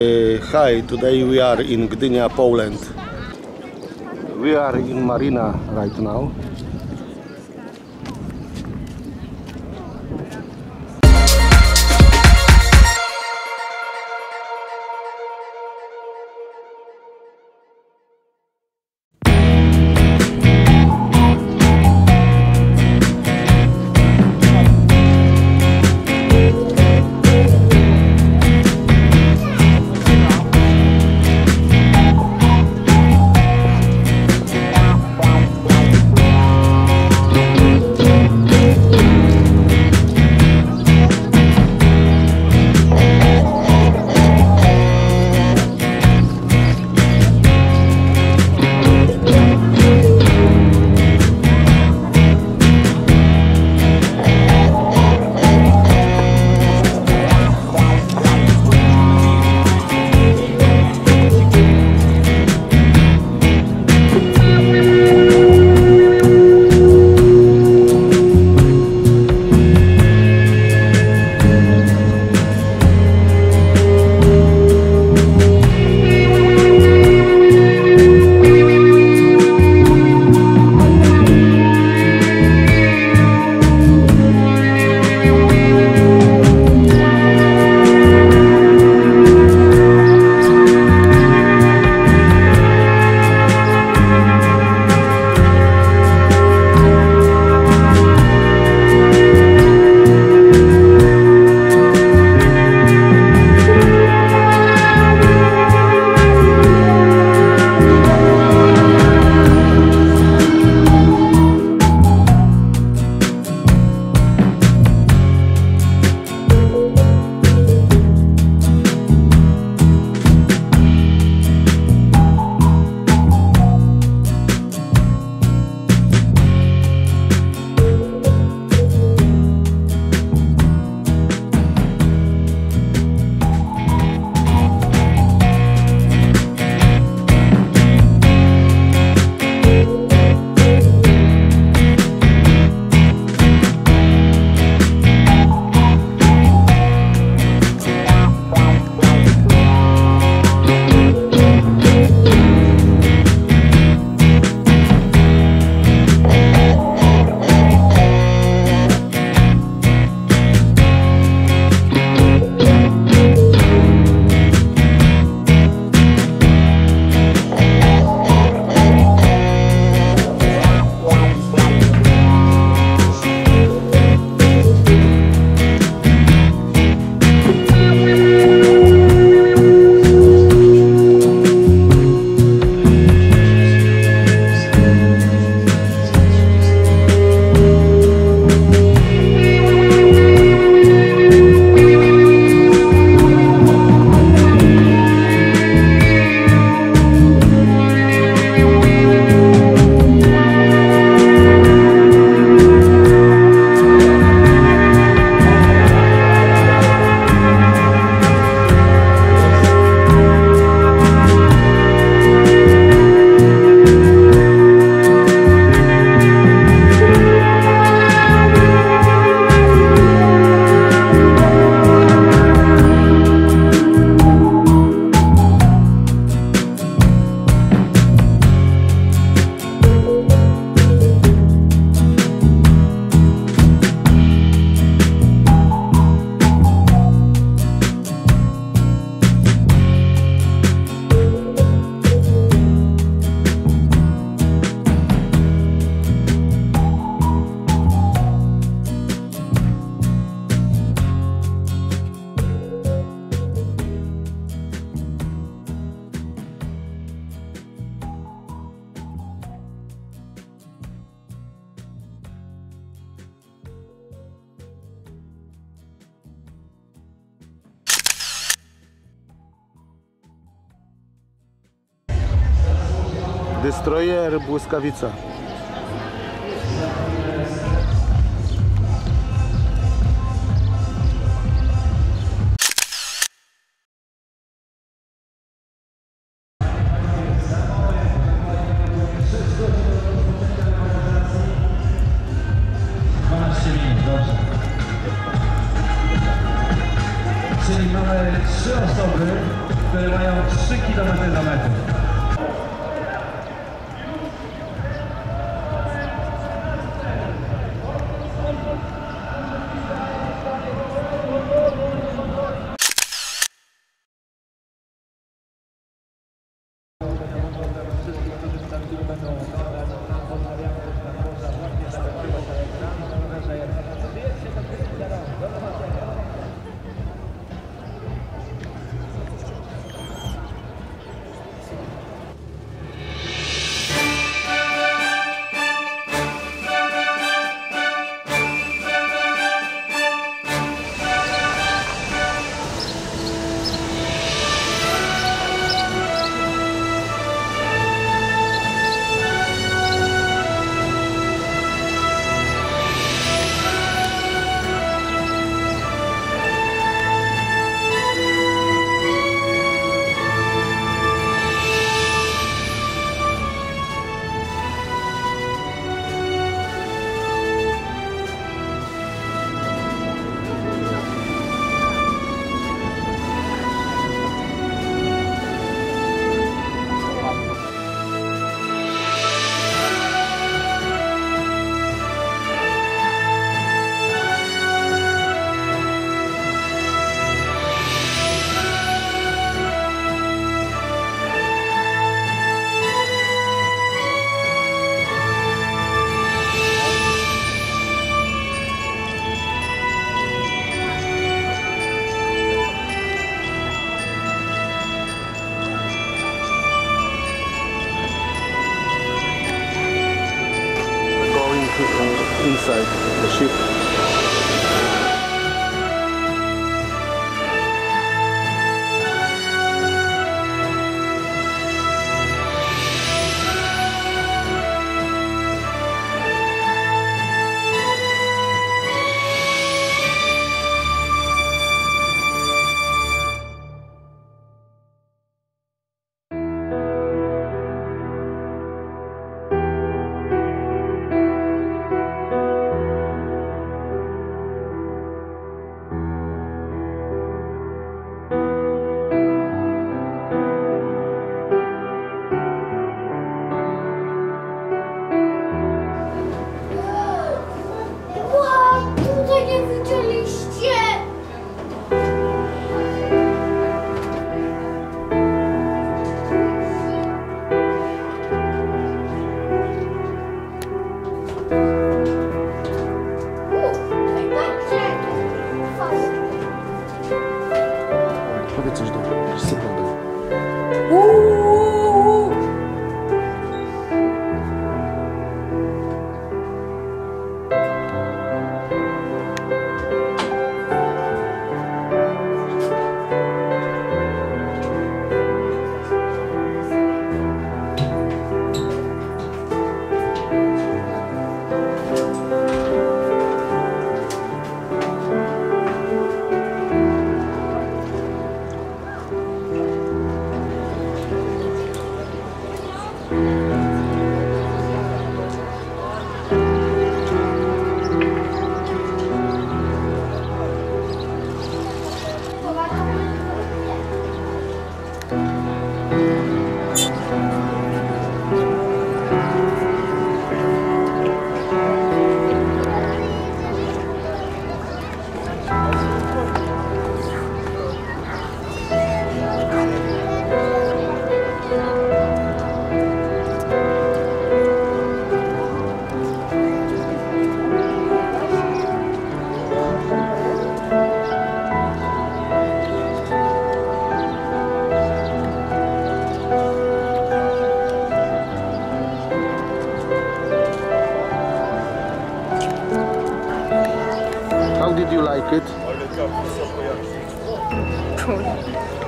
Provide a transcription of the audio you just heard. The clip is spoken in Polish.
Hi, today we are in Gdynia, Poland. We are in Marina right now. Destroyer Błyskawica. Czyli mamy trzy osoby, które mają 3 km za metr. Inside the ship. How did you like it?